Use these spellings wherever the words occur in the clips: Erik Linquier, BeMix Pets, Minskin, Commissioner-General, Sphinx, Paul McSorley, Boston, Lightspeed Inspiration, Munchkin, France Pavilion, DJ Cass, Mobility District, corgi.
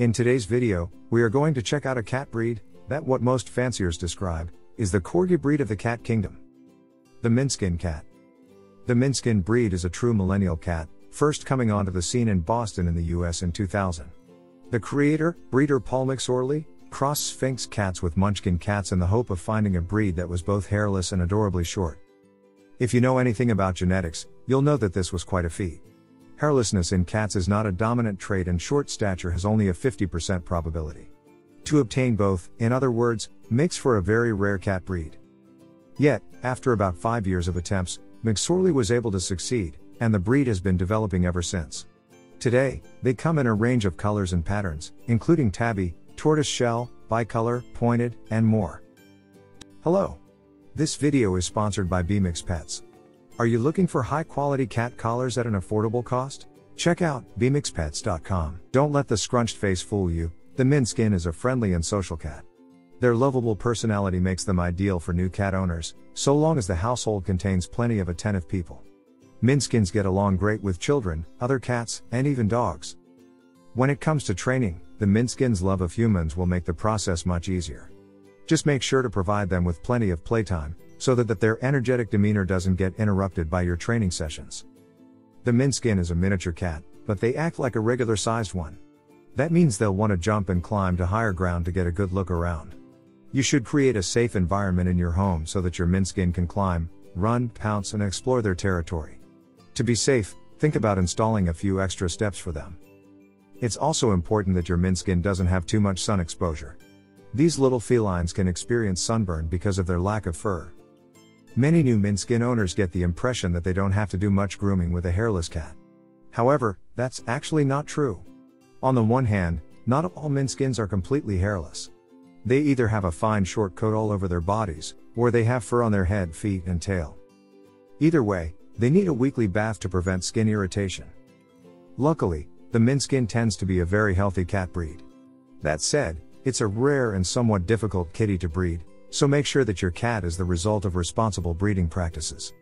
In today's video, we are going to check out a cat breed that what most fanciers describe is the corgi breed of the cat kingdom. The Minskin cat. The Minskin breed is a true millennial cat, first coming onto the scene in Boston in the US in 2000. The creator, breeder Paul McSorley, crossed Sphinx cats with Munchkin cats in the hope of finding a breed that was both hairless and adorably short. If you know anything about genetics, you'll know that this was quite a feat. Hairlessness in cats is not a dominant trait and short stature has only a 50% probability. To obtain both, in other words, makes for a very rare cat breed. Yet, after about 5 years of attempts, McSorley was able to succeed, and the breed has been developing ever since. Today, they come in a range of colors and patterns, including tabby, tortoiseshell, bicolor, pointed, and more. Hello! This video is sponsored by BeMix Pets. Are you looking for high-quality cat collars at an affordable cost? Check out BeMixPets.com. Don't let the scrunched face fool you, the Minskin is a friendly and social cat. Their lovable personality makes them ideal for new cat owners, so long as the household contains plenty of attentive people. Minskins get along great with children, other cats, and even dogs. When it comes to training, the Minskins' love of humans will make the process much easier. Just make sure to provide them with plenty of playtime, so that their energetic demeanor doesn't get interrupted by your training sessions. The Minskin is a miniature cat, but they act like a regular-sized one. That means they'll want to jump and climb to higher ground to get a good look around. You should create a safe environment in your home so that your Minskin can climb, run, pounce, and explore their territory. To be safe, think about installing a few extra steps for them. It's also important that your Minskin doesn't have too much sun exposure. These little felines can experience sunburn because of their lack of fur. Many new Minskin owners get the impression that they don't have to do much grooming with a hairless cat. However, that's actually not true. On the one hand, not all Minskins are completely hairless. They either have a fine short coat all over their bodies, or they have fur on their head, feet, and tail. Either way, they need a weekly bath to prevent skin irritation. Luckily, the Minskin tends to be a very healthy cat breed. That said, it's a rare and somewhat difficult kitty to breed, so make sure that your cat is the result of responsible breeding practices.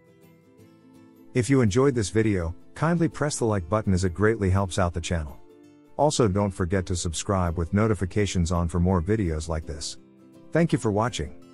If you enjoyed this video, kindly press the like button as it greatly helps out the channel. Also, don't forget to subscribe with notifications on for more videos like this. Thank you for watching.